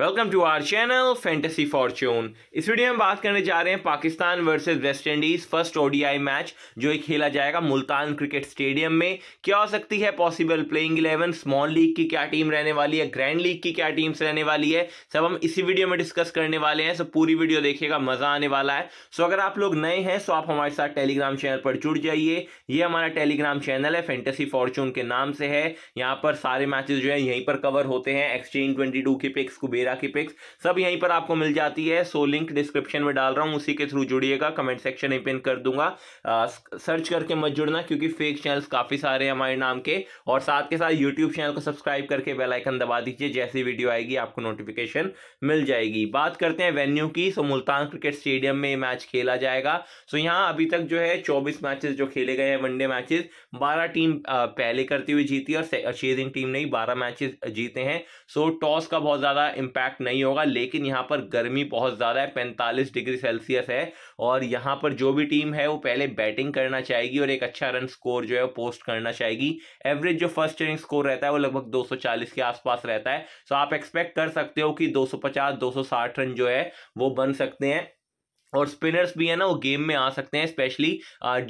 Welcome to our channel Fantasy Fortune. इस video में बात करने जा रहे हैं Pakistan versus West Indies first ODI match जो ये खेला जाएगा मुल्तान क्रिकेट स्टेडियम में। क्या हो सकती है पॉसिबल प्लेइंग 11, स्मॉल लीग की क्या टीम रहने वाली है, ग्रैंड लीग की क्या टीम्स रहने वाली है, सब हम इसी वीडियो में डिस्कस करने वाले हैं। सो पूरी वीडियो देखिएगा, मज़ा आने वाला है। सो अगर आप लोग नए हैं सो आप हमारे साथ टेलीग्राम चैनल पर जुड़ जाइए। ये हमारा टेलीग्राम चैनल है, फैंटेसी फॉर्चून के नाम से है। यहाँ पर सारे मैचेज जो है यहीं पर कवर होते हैं। एक्सचेंज 22 के पिक्स को की पिक्स सब यहीं पर आपको मिल जाती है। सो लिंक डिस्क्रिप्शन में डाल रहा हूं, उसी के थ्रू जुड़िएगा। कमेंट सेक्शन में पिन कर दूंगा, सर्च करके मत जुड़ना क्योंकि फेक चैनल्स काफी सारे हैं हमारे नाम के। और साथ के साथ यूट्यूब चैनल को सब्सक्राइब करके बेल आइकन दबा दीजिए, जैसी वीडियो आएगी आपको नोटिफिकेशन मिल जाएगी। बात करते हैं वेन्यू की। सो मुल्तान क्रिकेट स्टेडियम में मैच खेला जाएगा। सो यहाँ अभी तक जो है 24 मैचेस जो खेले गए हैं वनडे मैचेस, 12 टीम पहले करती हुई जीती और चेजिंग टीम ने 12 मैचेस जीते हैं। सो टॉस का बहुत ज्यादा इम्पैक्ट नहीं होगा, लेकिन यहाँ पर गर्मी बहुत ज़्यादा है, 45 डिग्री सेल्सियस है। और यहाँ पर जो भी टीम है वो पहले बैटिंग करना चाहेगी और एक अच्छा रन स्कोर जो है वो पोस्ट करना चाहेगी। एवरेज जो फर्स्ट इनिंग स्कोर रहता है वो लगभग 240 के आसपास रहता है। सो आप एक्सपेक्ट कर सकते हो कि 250-260 रन जो है वो बन सकते हैं। और स्पिनर्स भी है ना वो गेम में आ सकते हैं, स्पेशली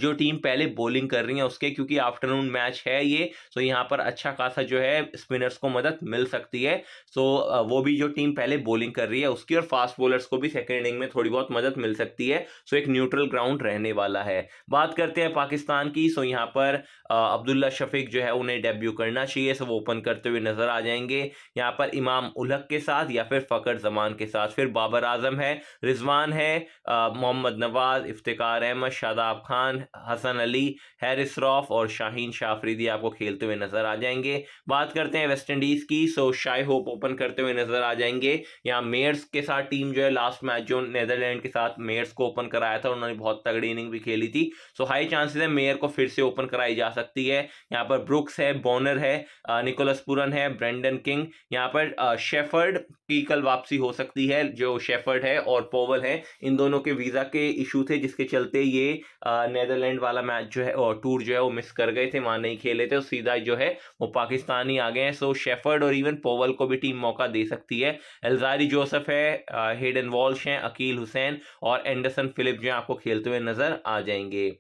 जो टीम पहले बॉलिंग कर रही है उसके, क्योंकि आफ्टरनून मैच है ये। सो यहाँ पर अच्छा खासा जो है स्पिनर्स को मदद मिल सकती है। सो वो भी जो टीम पहले बॉलिंग कर रही है उसकी, और फास्ट बॉलर्स को भी सेकेंड इनिंग में थोड़ी बहुत मदद मिल सकती है। सो एक न्यूट्रल ग्राउंड रहने वाला है। बात करते हैं पाकिस्तान की। सो यहाँ पर अब्दुल्ला शफीक जो है उन्हें डेब्यू करना चाहिए। सो वो ओपन करते हुए नजर आ जाएंगे यहाँ पर इमाम-उल-हक के साथ या फिर फ़खर जमान के साथ। फिर बाबर आजम है, रिजवान है, मोहम्मद नवाज, इफ्तिकार अहमद, शादाब खान, हसन अली, हैरिस रौफ और शाहीन शाह अफरीदी आपको खेलते हुए नजर आ जाएंगे। बात करते हैं वेस्ट इंडीज़ की। सो शाई होप ओपन करते हुए नजर आ जाएंगे। यहाँ मेयर्स के साथ टीम जो है, लास्ट मैच जो नीदरलैंड के साथ मेयर्स को ओपन कराया था उन्होंने बहुत तगड़ी इनिंग भी खेली थी। सो हाई चांसेस है मेयर को फिर से ओपन कराई जा सकती है। यहाँ पर ब्रुक्स है, बॉनर है, निकोलस पूरन है, ब्रैंडन किंग, यहाँ पर शेफर्ड की कल वापसी हो सकती है जो शेफर्ड है, और पोवल है। इन दोनों के वीजा के इशू थे जिसके चलते ये नीदरलैंड वाला मैच जो है और टूर जो है वो मिस कर गए थे, वहां नहीं खेले थे। सीधा जो है वो पाकिस्तानी आ गए हैं। सो शेफर्ड और इवन पोवल को भी टीम मौका दे सकती है। अल्जारी जोसेफ है, हेडन वॉल्श हैं, अकील हुसैन और एंडरसन फिलिप जो है आपको खेलते हुए नजर आ जाएंगे।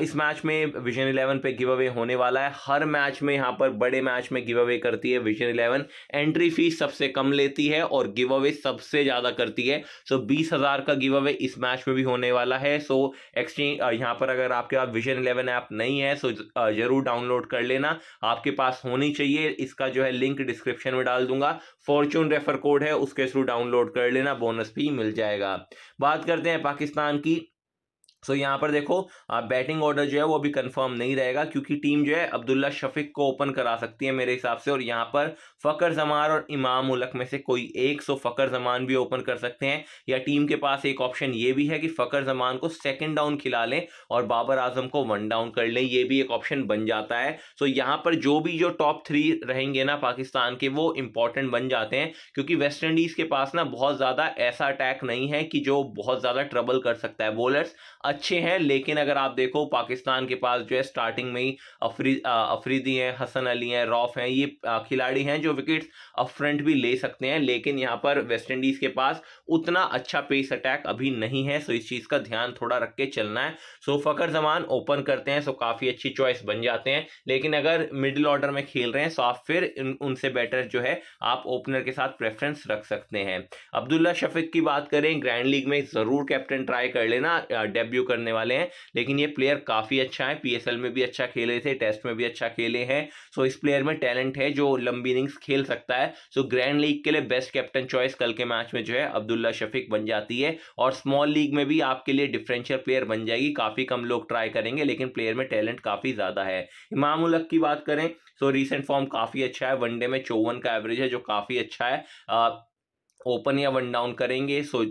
इस मैच में विजन 11 पे गिव अवे होने वाला है। हर मैच में यहाँ पर बड़े मैच में गिव अवे करती है विजन 11। एंट्री फीस सबसे कम लेती है और गिव अवे सबसे ज़्यादा करती है। सो 20,000 का गिव अवे इस मैच में भी होने वाला है। सो एक्सचेंज यहाँ पर अगर आपके पास विजन 11 ऐप नहीं है सो ज़रूर डाउनलोड कर लेना, आपके पास होनी चाहिए। इसका जो है लिंक डिस्क्रिप्शन में डाल दूंगा, फॉर्चून रेफर कोड है उसके थ्रू डाउनलोड कर लेना, बोनस भी मिल जाएगा। बात करते हैं पाकिस्तान की। सो यहाँ पर देखो बैटिंग ऑर्डर जो है वो अभी कंफर्म नहीं रहेगा, क्योंकि टीम जो है अब्दुल्ला शफीक को ओपन करा सकती है मेरे हिसाब से, और यहाँ पर फ़खर जमान और इमाम-उल-हक में से कोई एक। सो फ़खर जमान भी ओपन कर सकते हैं, या टीम के पास एक ऑप्शन ये भी है कि फ़खर जमान को सेकंड डाउन खिला लें और बाबर आजम को वन डाउन कर लें, ये भी एक ऑप्शन बन जाता है। सो यहाँ पर जो टॉप थ्री रहेंगे ना पाकिस्तान के वो इंपॉर्टेंट बन जाते हैं, क्योंकि वेस्ट इंडीज़ के पास ना बहुत ज़्यादा ऐसा अटैक नहीं है कि जो बहुत ज़्यादा ट्रबल कर सकता है। बॉलर्स अच्छे हैं, लेकिन अगर आप देखो पाकिस्तान के पास जो है स्टार्टिंग में ही अफरीदी हैं, हसन अली हैं, रौफ हैं, ये खिलाड़ी हैं जो विकेट्स अपफ्रंट भी ले सकते हैं। लेकिन यहाँ पर वेस्ट इंडीज़ के पास उतना अच्छा पेस अटैक अभी नहीं है। सो इस चीज़ का ध्यान थोड़ा रख के चलना है। सो फ़खर जमान ओपन करते हैं, सो काफ़ी अच्छी चॉइस बन जाते हैं। लेकिन अगर मिडिल ऑर्डर में खेल रहे हैं सो आप फिर उनसे बेटर जो है आप ओपनर के साथ प्रेफरेंस रख सकते हैं। अब्दुल्ला शफीक की बात करें, ग्रैंड लीग में ज़रूर कैप्टन ट्राई कर लेना, डेब्यू करने वाले हैं। लेकिन ये प्लेयर काफ़ी अच्छा है, पीएसएल में भी अच्छा खेले थे, टेस्ट में भी अच्छा खेले हैं। सो इस प्लेयर में टैलेंट है जो लंबी इनिंग्स खेल सकता है। सो ग्रैंड लीग के लिए बेस्ट कैप्टन चॉइस कल के मैच में जो है अब्दुल्ला शफीक बन जाती है, और स्मॉल लीग में भी आपके लिए डिफरेंशियल प्लेयर बन जाएगी। काफ़ी कम लोग ट्राई करेंगे, लेकिन प्लेयर में टैलेंट काफ़ी ज़्यादा है। इमाम-उल-हक की बात करें सो रिसेंट फॉर्म काफ़ी अच्छा है, वनडे में 54 का एवरेज है जो काफ़ी अच्छा है। ओपन या वन डाउन करेंगे, सो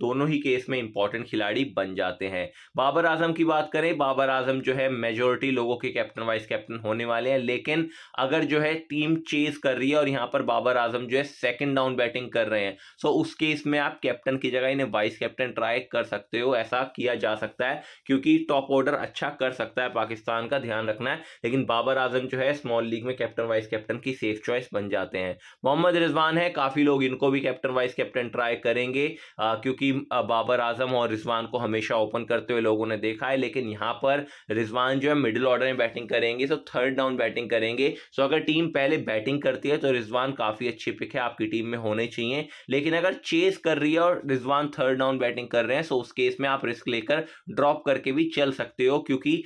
दोनों ही केस में इंपॉर्टेंट खिलाड़ी बन जाते हैं। बाबर आजम की बात करें, बाबर आजम जो है मेजोरिटी लोगों के कैप्टन वाइस कैप्टन होने वाले हैं, लेकिन अगर जो है टीम चेज कर रही है और यहाँ पर बाबर आजम जो है सेकंड डाउन बैटिंग कर रहे हैं, सो उस केस में आप कैप्टन की जगह इन्हें वाइस कैप्टन ट्राई कर सकते हो, ऐसा किया जा सकता है क्योंकि टॉप ऑर्डर अच्छा कर सकता है, पाकिस्तान का ध्यान रखना है। लेकिन बाबर आजम जो है स्मॉल लीग में कैप्टन वाइस कैप्टन की सेफ चॉइस बन जाते हैं। मोहम्मद रिजवान है, काफी लोग इनको भी कैप्टन वाइस कैप्टन ट्राई करेंगे क्योंकि बाबर आजम और रिजवान को हमेशा ओपन करते हुए लोगों ने देखा है, लेकिन यहाँ पर रिजवान जो है मिडिल ऑर्डर में बैटिंग करेंगे, सो थर्ड डाउन बैटिंग करेंगे। सो अगर टीम पहले बैटिंग करती है तो रिजवान काफी अच्छी पिक है, आपकी टीम में होने चाहिए, लेकिन अगर चेस कर रही है और रिजवान थर्ड डाउन बैटिंग कर रहे हैं सो उस केस में आप रिस्क लेकर ड्रॉप करके भी चल सकते हो, क्योंकि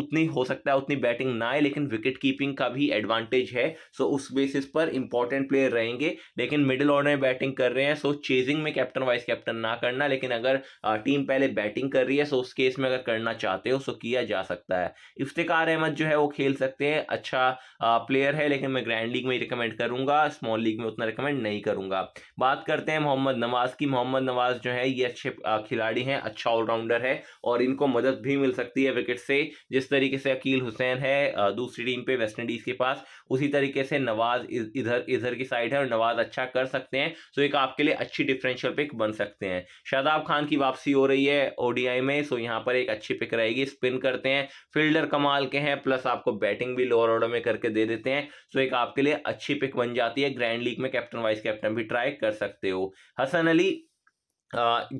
उतनी हो सकता है उतनी बैटिंग ना आए, लेकिन विकेट कीपिंग का भी एडवांटेज है, सो उस बेसिस पर इंपॉर्टेंट प्लेयर रहेंगे। लेकिन मिडिल ऑर्डर में बैटिंग कर रहे हैं सो चेजिंग में कैप्टन वाइस कैप्टन ना करना, लेकिन अगर टीम पहले बैटिंग कर रही है सो उस केस में अगर करना चाहते हो सो किया जा सकता है। इफ्तिकार अहमद जो है वो खेल सकते हैं, अच्छा प्लेयर है, लेकिन मैं ग्रैंड लीग में रिकमेंड करूंगा, स्मॉल लीग में उतना रिकमेंड नहीं करूंगा। बात करते हैं मोहम्मद नवाज की। मोहम्मद नवाज जो है ये अच्छे खिलाड़ी हैं, अच्छा ऑलराउंडर है और इनको मदद भी मिल सकती है विकेट से। जिस तरीके से अकील हुसैन है दूसरी टीम पे वेस्ट इंडीज के पास, उसी तरीके से नवाज इधर की साइड है और नवाज अच्छा कर सकते हैं, सो एक आपके लिए अच्छी डिफरेंशियल पिक बन सकते हैं। शादाब खान की वापसी हो रही है ओडीआई में, सो यहाँ पर एक अच्छी पिक रहेगी। स्पिन करते हैं, फील्डर कमाल के हैं, प्लस आपको बैटिंग भी लोअर ऑर्डर में करके दे देते हैं, सो एक आपके लिए अच्छी पिक बन जाती है। ग्रैंड लीग में कैप्टन वाइस कैप्टन भी ट्राई कर सकते हो। हसन अली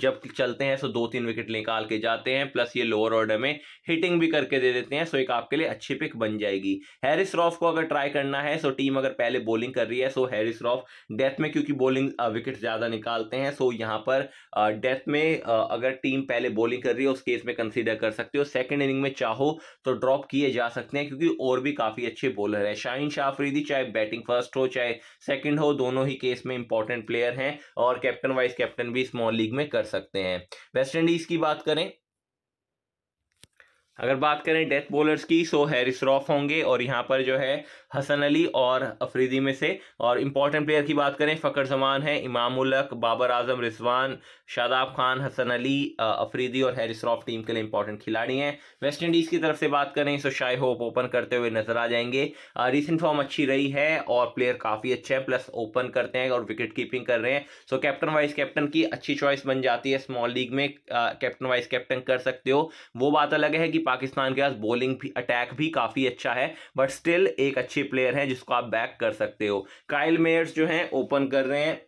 जब चलते हैं सो 2-3 विकेट निकाल के जाते हैं, प्लस ये लोअर ऑर्डर में हिटिंग भी करके दे देते हैं, सो एक आपके लिए अच्छी पिक बन जाएगी। हैरिस रॉफ को अगर ट्राई करना है सो टीम अगर पहले बॉलिंग कर रही है सो हैरिस रॉफ डेथ में, क्योंकि बॉलिंग विकेट ज़्यादा निकालते हैं, सो यहाँ पर डेथ में अगर टीम पहले बॉलिंग कर रही है उस केस में कंसीडर कर सकते हो। सेकेंड इनिंग में चाहो तो ड्रॉप किए जा सकते हैं, क्योंकि और भी काफ़ी अच्छे बॉलर हैं। शाहीन शाह अफरीदी चाहे बैटिंग फर्स्ट हो चाहे सेकेंड हो, दोनों ही केस में इंपॉर्टेंट प्लेयर हैं और कैप्टन वाइस कैप्टन भी स्मॉल लीग में कर सकते हैं। वेस्ट इंडीज की बात करें, अगर बात करें डेथ बॉलर्स की, सो हैरिस रॉफ होंगे और यहाँ पर जो है हसन अली और अफरीदी में से, और इम्पॉर्टेंट प्लेयर की बात करें फ़खर जमान है, इमाम-उल-हक, बाबर आजम, रिजवान, शादाब खान, हसन अली, अफरीदी और हैरिस रॉफ टीम के लिए इंपॉर्टेंट खिलाड़ी हैं। वेस्ट इंडीज़ की तरफ से बात करें सो शाई होप ओपन करते हुए नजर आ जाएंगे। रिसेंट फॉर्म अच्छी रही है और प्लेयर काफ़ी अच्छे हैं, प्लस ओपन करते हैं और विकेट कीपिंग कर रहे हैं, सो कैप्टन वाइस कैप्टन की अच्छी चॉइस बन जाती है। स्मॉल लीग में कैप्टन वाइस कैप्टन कर सकते हो। वो बात अलग है कि पाकिस्तान के पास बॉलिंग भी अटैक भी काफ़ी अच्छा है, बट स्टिल एक अच्छे प्लेयर हैं जिसको आप बैक कर सकते हो। काइल मेयर्स जो हैं ओपन कर रहे हैं,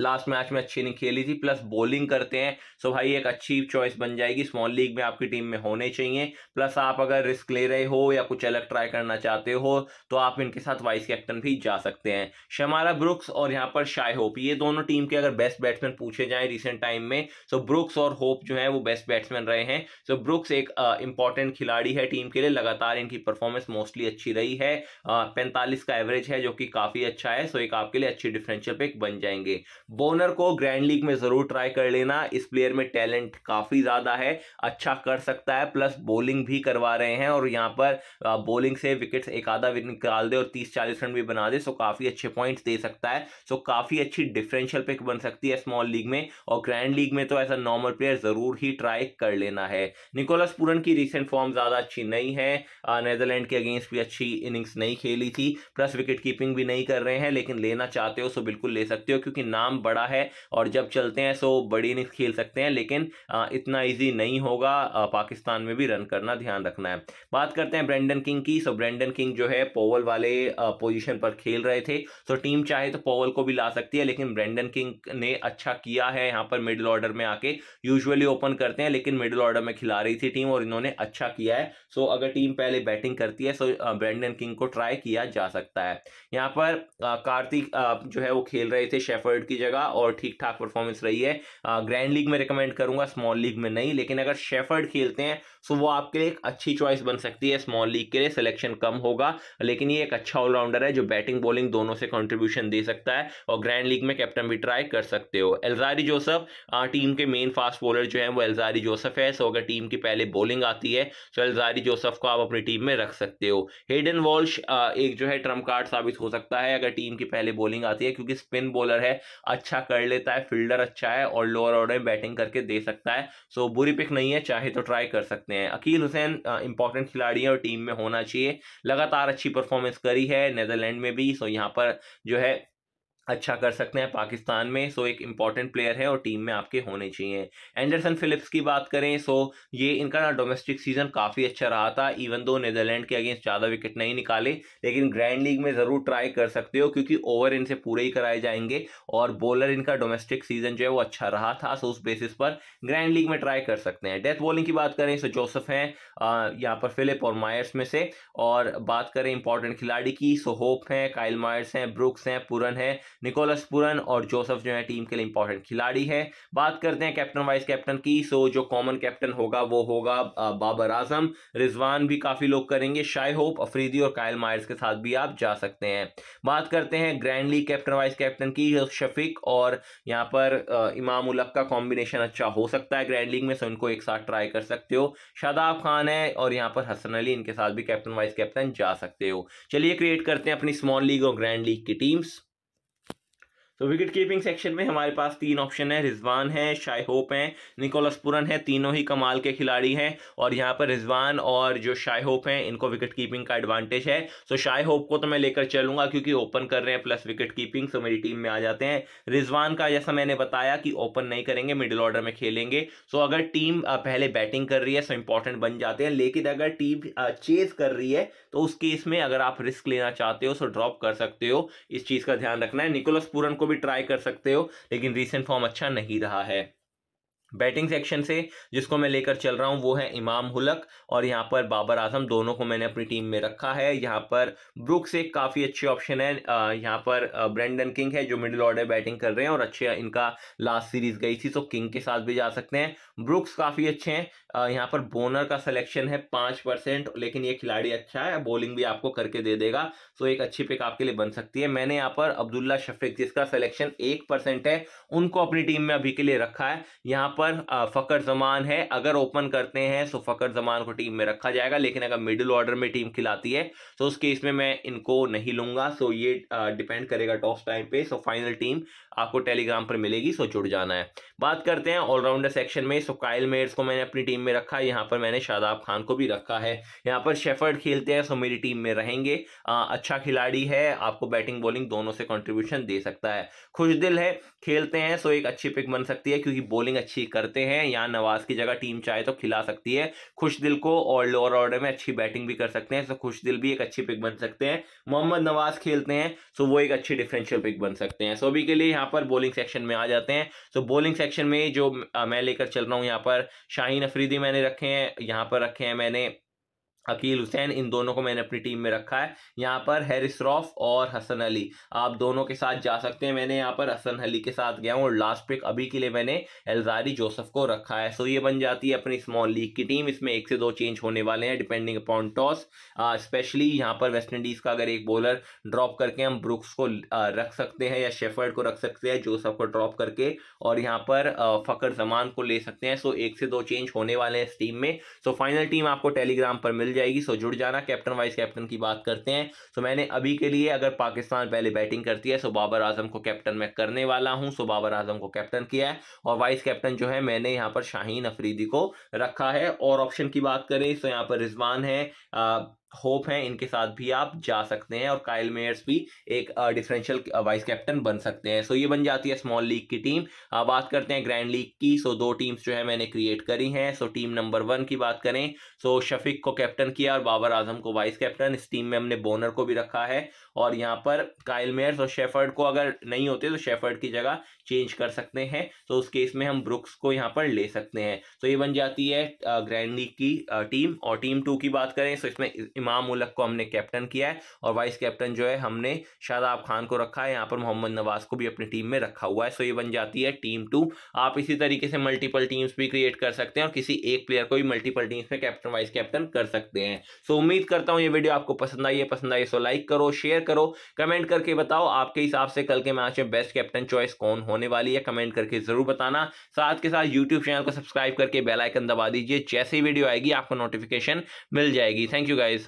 लास्ट मैच में अच्छी नहीं खेली थी, प्लस बॉलिंग करते हैं, सो भाई एक अच्छी चॉइस बन जाएगी। स्मॉल लीग में आपकी टीम में होने चाहिए, प्लस आप अगर रिस्क ले रहे हो या कुछ अलग ट्राई करना चाहते हो तो आप इनके साथ वाइस कैप्टन भी जा सकते हैं। शमारह ब्रुक्स और यहाँ पर शाय होप, ये दोनों टीम के अगर बेस्ट बैट्समैन पूछे जाएँ रिसेंट टाइम में, सो ब्रुक्स और होप जो है वो बेस्ट बैट्समैन रहे हैं। सो ब्रुक्स एक इंपॉर्टेंट खिलाड़ी है टीम के लिए, लगातार इनकी परफॉर्मेंस मोस्टली अच्छी रही है, 45 का एवरेज है जो कि काफ़ी अच्छा है, सो एक आपके लिए अच्छी डिफरेंशियल पिक बन जाएंगे। बोनर को ग्रैंड लीग में जरूर ट्राई कर लेना, इस प्लेयर में टैलेंट काफी ज्यादा है, अच्छा कर सकता है, प्लस बॉलिंग भी करवा रहे हैं और यहाँ पर बॉलिंग से विकेट्स एक आधा निकाल दे और 30-40 रन भी बना दे, सो काफी अच्छे पॉइंट्स दे सकता है, सो काफी अच्छी डिफरेंशियल पिक बन सकती है स्मॉल लीग में। और ग्रैंड लीग में तो ऐसा नॉर्मल प्लेयर जरूर ही ट्राई कर लेना है। निकोलस पूरन की रिसेंट फॉर्म ज्यादा अच्छी नहीं है, नीदरलैंड के अगेंस्ट भी अच्छी इनिंग्स नहीं खेली थी, प्लस विकेट कीपिंग भी नहीं कर रहे हैं, लेकिन लेना चाहते हो सो बिल्कुल ले सकते हो, क्योंकि नाम बड़ा है और जब चलते हैं सो बड़ी इनिंग्स खेल सकते हैं, लेकिन इतना इजी नहीं होगा, पाकिस्तान में भी रन करना ध्यान रखना है। बात करते हैं ब्रैंडन किंग की। सो ब्रैंडन किंग जो है पॉवल वाले पोजीशन पर खेल रहे थे, सो टीम चाहे तो पॉवल को भी ला सकती है, लेकिन ब्रैंडन किंग ने अच्छा किया है यहाँ पर मिडिल ऑर्डर में आके, यूजुअली ओपन करते हैं लेकिन मिडिल ऑर्डर में खिला रही थी टीम और इन्होंने अच्छा किया है, सो अगर टीम पहले बैटिंग करती है सो ब्रैंडन किंग को ट्राई किया जा सकता है। यहाँ पर कार्तिक जो है वो खेल रहे थे शेफर्ड की जगह और ठीक ठाक परफॉर्मेंस रही है, ग्रैंड लीग में रिकमेंड करूंगा, स्मॉल लीग में नहीं, लेकिन अगर शेफर्ड खेलते हैं सो वो आपके लिए एक अच्छी चॉइस बन सकती है। स्मॉल लीग के लिए सिलेक्शन कम होगा, लेकिन ये एक अच्छा ऑलराउंडर है जो बैटिंग बॉलिंग दोनों से कंट्रीब्यूशन दे सकता है और ग्रैंड लीग में कैप्टन भी ट्राई कर सकते हो। एल्जारी जोसेफ टीम के मेन फास्ट बॉलर जो है वो एल्जारी जोसेफ है, सो अगर टीम की पहले बॉलिंग आती है सो एल्जारी जोसेफ को आप अपनी टीम में रख सकते हो। हेडन वॉल्श एक जो है ट्रम्प कार्ड साबित हो सकता है अगर टीम की पहले बॉलिंग आती है, क्योंकि स्पिन बॉलर है, अच्छा कर लेता है, फील्डर अच्छा है और लोअर ऑर्डर में बैटिंग करके दे सकता है। सो बुरी पिक नहीं है, चाहे तो ट्राई कर सकते हैं। अकील हुसैन इंपॉर्टेंट खिलाड़ी है और टीम में होना चाहिए, लगातार अच्छी परफॉर्मेंस करी है नीदरलैंड में भी। सो यहाँ पर जो है अच्छा कर सकते हैं पाकिस्तान में। सो एक इंपॉर्टेंट प्लेयर है और टीम में आपके होने चाहिए। एंडरसन फिलिप्स की बात करें, सो ये इनका ना डोमेस्टिक सीजन काफ़ी अच्छा रहा था, इवन दो नीदरलैंड के अगेंस्ट ज़्यादा विकेट नहीं निकाले, लेकिन ग्रैंड लीग में ज़रूर ट्राई कर सकते हो क्योंकि ओवर इनसे पूरे ही कराए जाएंगे और बॉलर इनका डोमेस्टिक सीजन जो है वो अच्छा रहा था। सो उस बेसिस पर ग्रैंड लीग में ट्राई कर सकते हैं। डेथ बॉलिंग की बात करें, सो जोसेफ हैं यहाँ पर फिलिप और मायर्स में से, और बात करें इंपॉर्टेंट खिलाड़ी की, सो होप हैं, काइल मायर्स हैं, ब्रुक्स हैं, पूरन है, निकोलस पूरन और जोसेफ जो है टीम के लिए इंपॉर्टेंट खिलाड़ी है। बात करते हैं कैप्टन वाइस कैप्टन की। सो जो कॉमन कैप्टन होगा वो होगा बाबर आजम, रिजवान भी काफी लोग करेंगे, शाई होप, अफरीदी और कायल मायर्स के साथ भी आप जा सकते हैं। बात करते हैं grand league captain vice captain की, शफीक और यहाँ पर इमाम-उल-हक का कॉम्बिनेशन अच्छा हो सकता है ग्रैंड लीग में, सो इनको एक साथ ट्राई कर सकते हो। शादाब खान है और यहाँ पर हसन अली, इनके साथ भी कैप्टन वाइस कैप्टन जा सकते हो। चलिए क्रिएट करते हैं अपनी स्मॉल लीग और ग्रैंड लीग की टीम्स। तो विकेट कीपिंग सेक्शन में हमारे पास तीन ऑप्शन है, रिजवान है, शाई होप है, निकोलस पूरन है, तीनों ही कमाल के खिलाड़ी हैं और यहाँ पर रिजवान और जो शाई होप हैं इनको विकेट कीपिंग का एडवांटेज है। सो शाई होप को तो मैं लेकर चलूंगा क्योंकि ओपन कर रहे हैं प्लस विकेट कीपिंग, सो मेरी टीम में आ जाते हैं। रिजवान का जैसा मैंने बताया कि ओपन नहीं करेंगे, मिडिल ऑर्डर में खेलेंगे। सो अगर टीम पहले बैटिंग कर रही है सो इंपॉर्टेंट बन जाते हैं, लेकिन अगर टीम चेज कर रही है तो उस केस में अगर आप रिस्क लेना चाहते हो सो ड्रॉप कर सकते हो, इस चीज़ का ध्यान रखना है। निकोलस पूरन को भी ट्राई कर सकते हो, लेकिन रीसेंट फॉर्म अच्छा नहीं रहा है। बैटिंग सेक्शन से जिसको मैं लेकर चल रहा हूं वो है इमाम-उल-हक और यहाँ पर बाबर आजम, दोनों को मैंने अपनी टीम में रखा है। यहाँ पर ब्रुक्स एक काफ़ी अच्छी ऑप्शन है, यहाँ पर ब्रैंडन किंग है जो मिडिल ऑर्डर बैटिंग कर रहे हैं और अच्छे, इनका लास्ट सीरीज गई थी, सो किंग के साथ भी जा सकते हैं। ब्रुक्स काफ़ी अच्छे हैं। यहाँ पर बोनर का सिलेक्शन है 5%, लेकिन ये खिलाड़ी अच्छा है, बॉलिंग भी आपको करके दे देगा, सो एक अच्छी पिक आपके लिए बन सकती है। मैंने यहाँ पर अब्दुल्ला शफीक, जिसका सिलेक्शन 1% है, उनको अपनी टीम में अभी के लिए रखा है। यहाँ पर फखर जमान है, अगर ओपन करते हैं सो फखर जमान को टीम में रखा जाएगा, लेकिन अगर मिडिल ऑर्डर में टीम खिलाती है तो उस केस में मैं इनको नहीं लूंगा। सो ये डिपेंड करेगा टॉस टाइम पे। सो फाइनल टीम आपको टेलीग्राम पर मिलेगी, सो जुड़ जाना है। बात करते हैं ऑलराउंडर सेक्शन में। सो काइल मेयर्स को मैंने अपनी टीम में रखा है, यहाँ पर मैंने शादाब खान को भी रखा है। यहाँ पर शेफर्ड खेलते हैं, सो मेरी टीम में रहेंगे। अच्छा खिलाड़ी है, आपको बैटिंग बॉलिंग दोनों से कॉन्ट्रीब्यूशन दे सकता है। खुशदिल है, खेलते हैं सो एक अच्छी पिक बन सकती है क्योंकि बॉलिंग अच्छी करते हैं। यहाँ नवाज की जगह टीम चाहे तो खिला सकती है खुशदिल को और लोअर ऑर्डर में अच्छी बैटिंग भी कर सकते हैं, सो खुशदिल भी एक अच्छी पिक बन सकते हैं। मोहम्मद नवाज खेलते हैं, सो वो एक अच्छी डिफरेंशियल पिक बन सकते हैं। सो अभी के लिए यहाँ पर बॉलिंग सेक्शन में आ जाते हैं। सो बॉलिंग सेक्शन में जो मैं लेकर चल रहा हूँ, यहाँ पर शाहीन अफरीदी मैंने रखे हैं, यहाँ पर रखे हैं मैंने अकील हुसैन, इन दोनों को मैंने अपनी टीम में रखा है। यहाँ पर हैरिस रौफ और हसन अली, आप दोनों के साथ जा सकते हैं। मैंने यहाँ पर हसन अली के साथ गया हूँ और लास्ट पिक अभी के लिए मैंने अलजारी जोसेफ को रखा है। सो ये बन जाती है अपनी स्मॉल लीग की टीम। इसमें 1 से 2 चेंज होने वाले हैं डिपेंडिंग अपॉन टॉस। स्पेशली यहाँ पर वेस्ट इंडीज़ का अगर एक बॉलर ड्रॉप करके हम ब्रुक्स को रख सकते हैं या शेफर्ड को रख सकते हैं जोसेफ को ड्रॉप करके, और यहाँ पर फखर जमान को ले सकते हैं। सो 1 से 2 चेंज होने वाले हैं इस टीम में। सो फाइनल टीम आपको टेलीग्राम पर मिल जाएगी, सो जुड़ जाना। कैप्टन वाइस कैप्टन की बात करते हैं। सो मैंने अभी के लिए अगर पाकिस्तान पहले बैटिंग करती है सो बाबर आजम को कैप्टन मैं करने वाला हूं। सो बाबर आजम को कैप्टन किया है और वाइस कैप्टन जो है मैंने यहां पर शाहीन अफरीदी को रखा है। और ऑप्शन की बात करें सो यहां पर रिजवान है, होप हैं, इनके साथ भी आप जा सकते हैं और काइल मेयर्स भी एक डिफरेंशियल वाइस कैप्टन बन सकते हैं। सो ये बन जाती है स्मॉल लीग की टीम। बात करते हैं ग्रैंड लीग की। सो दो टीम्स जो है मैंने क्रिएट करी हैं। सो टीम नंबर 1 की बात करें सो शफीक को कैप्टन किया और बाबर आजम को वाइस कैप्टन। इस टीम में हमने बोनर को भी रखा है और यहाँ पर काइल मेयर्स और शेफर्ड को अगर नहीं होते तो शेफर्ड की जगह चेंज कर सकते हैं। तो उस केस में हम ब्रुक्स को यहाँ पर ले सकते हैं। तो ये बन जाती है ग्रैंड लीग की टीम। और टीम 2 की बात करें सो इसमें इमाम-उल-हक को हमने कैप्टन किया है और वाइस कैप्टन जो है हमने शादाब खान को रखा है। यहाँ पर मोहम्मद नवाज को भी अपनी टीम में रखा हुआ है। सो ये बन जाती है टीम 2। आप इसी तरीके से मल्टीपल टीम्स भी क्रिएट कर सकते हैं और किसी एक प्लेयर को भी मल्टीपल टीम्स में कैप्टन वाइस कैप्टन कर सकते हैं। सो उम्मीद करता हूँ ये वीडियो आपको पसंद आई है। पसंद आई सो लाइक करो, शेयर करो, कमेंट करके बताओ आपके हिसाब से कल के मैच में बेस्ट कैप्टन चॉइस कौन होने वाली है, कमेंट करके जरूर बताना। साथ के साथ यूट्यूब चैनल को सब्सक्राइब करके बेल आइकन दबा दीजिए, जैसे ही वीडियो आएगी आपको नोटिफिकेशन मिल जाएगी। Thank you guys.